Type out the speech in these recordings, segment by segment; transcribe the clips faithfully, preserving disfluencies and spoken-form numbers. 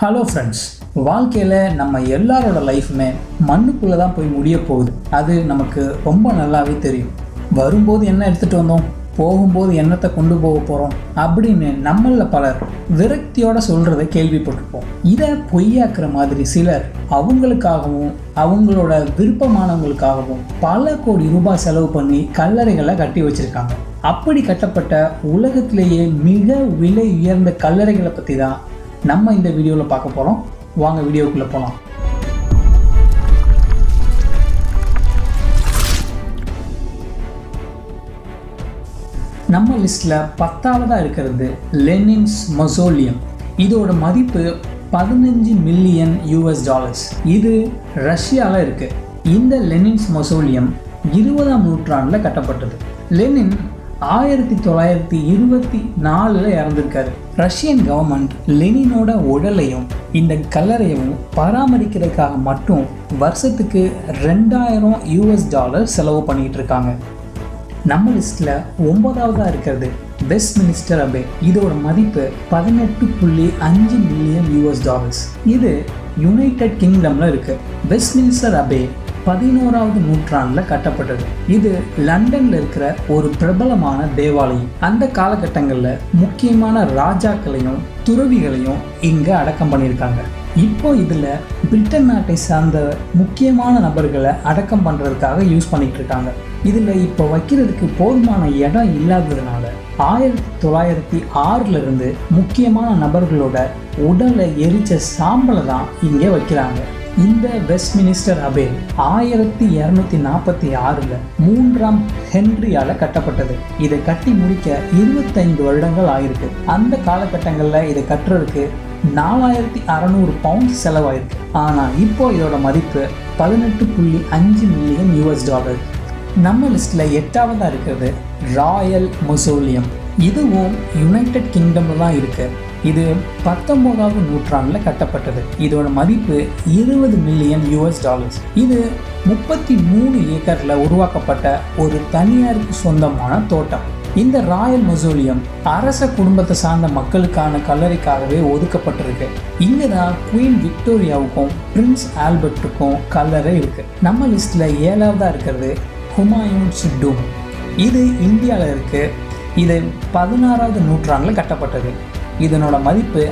Hello friends वाकल नम एलो लाइफमें मणुक्ल தான் போய் முடிய போகுது அது நமக்கு ரொம்ப நல்லாவே தெரியும் வரும்போது என்ன எடுத்துட்டு வந்தோம் போகும்போது என்னத்தை கொண்டு போக போறோம் அப்படினே நம்மள பலர் விரக்தியோட சொல்றதை கேள்விப்பட்டிருப்போம் இத பொய்யாக்குற மாதிரி சிலர் அவங்களுக்காகவும் அவங்களோட விருப்பமானவங்களுக்காகவும் பல கோடி ரூபாய் செலவு பண்ணி கல்லறைகளை கட்டி வச்சிருக்காங்க அப்படி கட்டப்பட்ட உலகத்திலேயே மிக விலை உயர்ந்த கல்லறைகளை பத்தி தான் நம்ம இந்த வீடியோல பார்க்க போறோம் வாங்க வீடியோக்குள்ள போலாம் நம்ம லிஸ்ட்ல பத்தாவதா இருக்குது லெனின்ஸ் மசோலியம் இதோட மதிப்பு பதினைந்து மில்லியன் யூஎஸ் டாலர்ஸ் இது ரஷ்யால இருக்கு இந்த லெனின்ஸ் மசோலியம் இருபதாம் நூற்றாண்டுல கட்டப்பட்டது லெனின் ஆயிரத்தி தொள்ளாயிரத்தி இருபத்தி நாலுல இறந்திருக்காரு ரஷ்யன் கவர்மெண்ட் லெனினோட உடலையும் இந்த கல்லறையும் பராமரிக்கிறதுக்காக மட்டும் வருஷத்துக்கு ரெண்டாயிரம் யூஎஸ் டாலர் செலவு பண்ணிட்டு இருக்காங்க நம்ம லிஸ்ட்டில் ஒன்பதாவதா இருக்கிறது வெஸ்ட் மினிஸ்டர் அபே இதோட மதிப்பு பதினெட்டு புள்ளி அஞ்சு மில்லியன் யூஎஸ் டாலர்ஸ் இது யுனைடெட் கிங்டமில் இருக்கு வெஸ்ட் மினிஸ்டர் அபே பதினோராவது நூற்றாண்டில் கட்டப்பட்டது இது லண்டனில் இருக்கிற ஒரு பிரபலமான தேவாலயம் அந்த காலகட்டங்களில் முக்கியமான ராஜாக்களையும் துறவிகளையும் இங்கே அடக்கம் பண்ணியிருக்காங்க இப்போ இதில் பிரிட்டன் நாட்டை சார்ந்த முக்கியமான நபர்களை அடக்கம் பண்ணுறதுக்காக யூஸ் பண்ணிகிட்டு இருக்காங்க இதில் இப்போ வைக்கிறதுக்கு போதுமான இடம் இல்லாததுனால ஆயிரத்தி தொள்ளாயிரத்தி ஆறுலேருந்து முக்கியமான நபர்களோட உடலை எரித்த சாம்பலை தான் இங்கே வைக்கிறாங்க இந்த வெஸ்ட்மினிஸ்டர் அபே ஆயிரத்தி இரநூத்தி நாற்பத்தி ஆறில் மூன்றாம் ஹென்ரியால் கட்டப்பட்டது இதை கட்டி முடிக்க இருபத்தைந்து வருடங்கள் ஆயிருக்கு அந்த காலகட்டங்களில் இதை கட்டுறதுக்கு நாலாயிரத்தி அறநூறு பவுண்ட் செலவாயிருக்கு ஆனால் இப்போ இதோட மதிப்பு பதினெட்டு புள்ளி அஞ்சு மில்லியன் யூஎஸ் டாலர் நம்ம லிஸ்ட்டில் எட்டாவதாக இருக்கிறது ராயல் மொசோலியம் இதுவும் யுனைடெட் கிங்டமில் தான் இருக்குது இது பத்தொம்போதாவது நூற்றாண்டில் கட்டப்பட்டது இதோட மதிப்பு இருபது மில்லியன் யூஎஸ் டாலர்ஸ் இது முப்பத்தி மூணு ஏக்கரில் உருவாக்கப்பட்ட ஒரு தனியாருக்கு சொந்தமான தோட்டம் இந்த ராயல் மொசோலியம் அரச குடும்பத்தை சார்ந்த மக்களுக்கான கல்லறைக்காகவே ஒதுக்கப்பட்டிருக்கு இங்கே தான் குவீன் விக்டோரியாவுக்கும் பிரின்ஸ் ஆல்பர்ட்டுக்கும் கல்லறை இருக்கு நம்ம லிஸ்ட்டில் ஏழாவதாக இருக்கிறது ஹுமாயூன்ஸ் டூம் இது இந்தியாவில் இருக்கு இது பதினாறாவது நூற்றாண்டில் கட்டப்பட்டது இதனோட மதிப்பு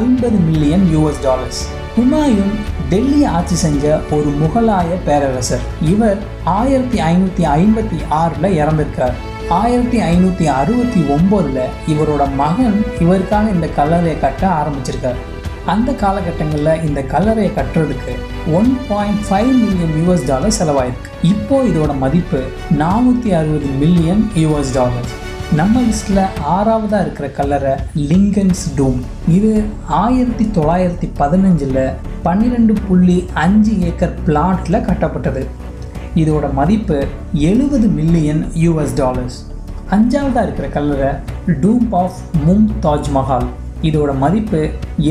ஐம்பது million US dollars Humayun Delhi ஆட்சி செஞ்ச ஒரு முகலாய பேரரசர் இவர் ஆயிரத்தி ஐநூற்றி ஐம்பத்தி ஆறில் இறந்திருக்கார் ஆயிரத்தி ஐநூற்றி அறுபத்தி ஒம்போதில் இவரோட மகன் இவருக்காக இந்த கல்லறையை கட்ட ஆரம்பிச்சிருக்கார் அந்த காலகட்டங்களில் இந்த கல்லறையை கட்டுறதுக்கு one point five million US dollar செலவாயிருக்கு இப்போது இதோட மதிப்பு நானூற்றி அறுபது மில்லியன் யூஎஸ் டாலர் நம்ம லிஸ்ட்டில் ஆறாவதாக இருக்கிற கல்லறை லிங்கன்ஸ் டூம் இது ஆயிரத்தி தொள்ளாயிரத்தி பதினஞ்சில் பன்னிரெண்டு புள்ளி அஞ்சு ஏக்கர் பிளாட்டில் கட்டப்பட்டது இதோட மதிப்பு எழுபது மில்லியன் யூஎஸ் டாலர்ஸ் அஞ்சாவதாக இருக்கிற கல்லறை டூம் ஆஃப் மும் தாஜ்மஹால் இதோட மதிப்பு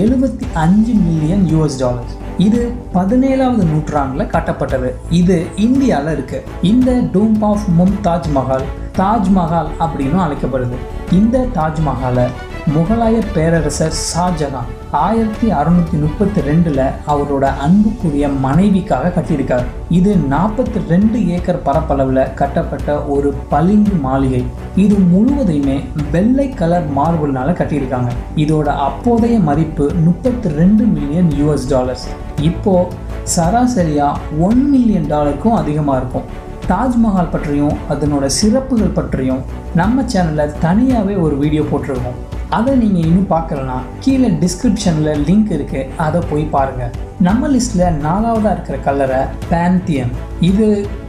எழுபத்தி அஞ்சு மில்லியன் யூஎஸ் டாலர்ஸ் இது பதினேழாவது நூற்றாண்டில் கட்டப்பட்டது இது இந்தியாவில் இருக்குது இந்த டூம் ஆஃப் மும் தாஜ்மஹால் தாஜ்மஹால் அப்படின்னு அழைக்கப்படுது இந்த தாஜ்மஹாலை முகலாய பேரரசர் ஷாஜகான் ஆயிரத்தி அறுநூற்றி முப்பத்தி ரெண்டில் அவரோட அன்புக்குரிய மனைவிக்காக கட்டியிருக்கார் இது நாற்பத்தி ரெண்டு ஏக்கர் பரப்பளவில் கட்டப்பட்ட ஒரு பளிங்கு மாளிகை இது முழுவதையுமே வெள்ளை கலர் மார்பிள்னால கட்டியிருக்காங்க இதோட அப்போதைய மதிப்பு முப்பத்தி ரெண்டு மில்லியன் யூஎஸ் டாலர்ஸ் இப்போது சராசரியாக ஒன் மில்லியன் டாலருக்கும் அதிகமாக இருக்கும் தாஜ்மஹால் பற்றியும் அதனோட சிறப்புகள் பற்றியும் நம்ம சேனலில் தனியாகவே ஒரு வீடியோ போட்டிருக்கோம் அதை நீங்கள் இன்னும் பார்க்கலன்னா கீழே டிஸ்கிரிப்ஷனில் லிங்க் இருக்குது அதை போய் பாருங்கள் நம்ம லிஸ்ட்டில் நாலாவதாக இருக்கிற கல்லறை பேந்தியன் இது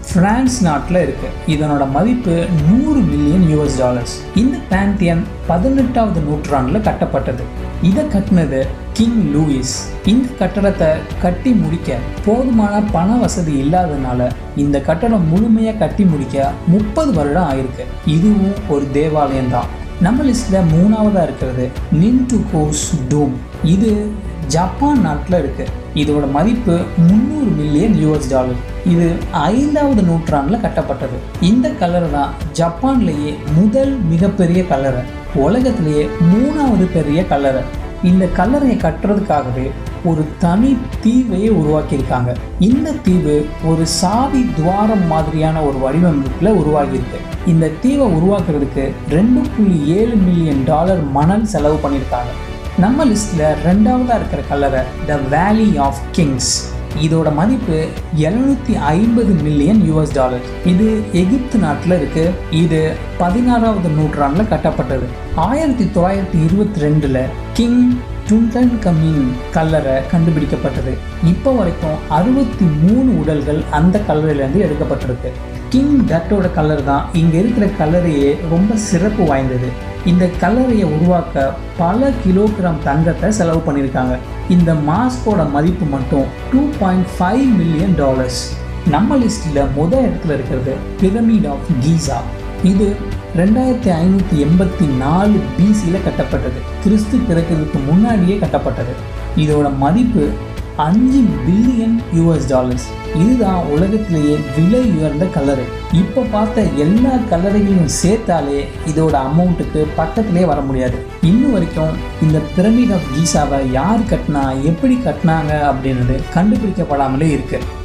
ஃப்ரான்ஸ் நாட்டில் இருக்குது இதனோட மதிப்பு நூறு மில்லியன் யூஎஸ் டாலர்ஸ் இந்த பேந்தியன் பதினெட்டாவது நூற்றாண்டில் கட்டப்பட்டது இதை கட்டினது கிங் லூயிஸ் இந்த கட்டடத்தை கட்டி முடிக்க போதுமான பண வசதி இல்லாததுனால இந்த கட்டடம் முழுமையாக கட்டி முடிக்க முப்பது வருடம் ஆயிருக்கு இதுவும் ஒரு தேவாலயம் தான் நம்ம லிஸ்ட்டில் மூணாவதாக இருக்கிறது நின்டுகோஸ் டூம் இது ஜப்பான் நாட்டில் இருக்குது இதோட மதிப்பு முந்நூறு மில்லியன் யூஎஸ் டாலர் இது ஐந்தாவது நூற்றாண்டில் கட்டப்பட்டது இந்த கல்லறை தான் ஜப்பான்லேயே முதல் மிகப்பெரிய கல்லறை உலகத்திலேயே மூணாவது பெரிய கல்லறை இந்த கல்லறையை கட்டுறதுக்காகவே ஒரு தனி தீவையே உருவாக்கியிருக்காங்க. இந்த தீவு ஒரு சாவி துவாரம் மாதிரியான ஒரு வடிவமைப்பில் உருவாகியிருக்கு. இந்த தீவை உருவாக்குறதுக்கு ரெண்டு புள்ளி ஏழு மில்லியன் டாலர் மணல் செலவு பண்ணியிருக்காங்க. நம்ம லிஸ்டில் ரெண்டாவதாக இருக்கிற கல்லறை த வேலி ஆஃப் கிங்ஸ், இதோட மதிப்பு எழுநூற்றி ஐம்பது மில்லியன் யூஎஸ் டாலர். இது எகிப்து நாட்டில் இருக்கு. இது பதினாறாவது நூற்றாண்டில் கட்டப்பட்டது. ஆயிரத்தி தொள்ளாயிரத்தி இருபத்தி ரெண்டுல கிங் டுன்டன் கமின் கல்லறை கண்டுபிடிக்கப்பட்டது. இப்போ வரைக்கும் அறுபத்தி மூணு உடல்கள் அந்த கல்லறையிலேருந்து எடுக்கப்பட்டிருக்கு. கிங் தட்டோட கல்லறை தான் இங்கே இருக்கிற கல்லறையே ரொம்ப சிறப்பு வாய்ந்தது. இந்த கல்லறையை உருவாக்க பல கிலோகிராம் தங்கத்தை செலவு பண்ணியிருக்காங்க. இந்த மாஸ்கோட மதிப்பு மட்டும் two point five million dollars. நம்ம லிஸ்டில் முதல் இடத்துல இருக்கிறது பிரமிட் ஆஃப் கீசா. இது ரெண்டாயிரத்தி ஐநூற்றி எண்பத்தி நாலு பிசியில் கட்டப்பட்டது. கிறிஸ்து பிறக்கிறதுக்கு முன்னாடியே கட்டப்பட்டது. இதோட மதிப்பு அஞ்சு பில்லியன் யூஎஸ் டாலர்ஸ். இதுதான் உலகத்திலேயே விலை உயர்ந்த கல்லறை. இப்போ பார்த்த எல்லா கல்லறைகளையும் சேர்த்தாலே இதோட அமௌண்ட்டுக்கு பக்கத்திலே வர முடியாது. இன்னும் வரைக்கும் இந்த பிரமிட் ஆஃப் கீசாவை யார் கட்டினா, எப்படி கட்டினாங்க அப்படின்றது கண்டுபிடிக்கப்படாமலே இருக்குது.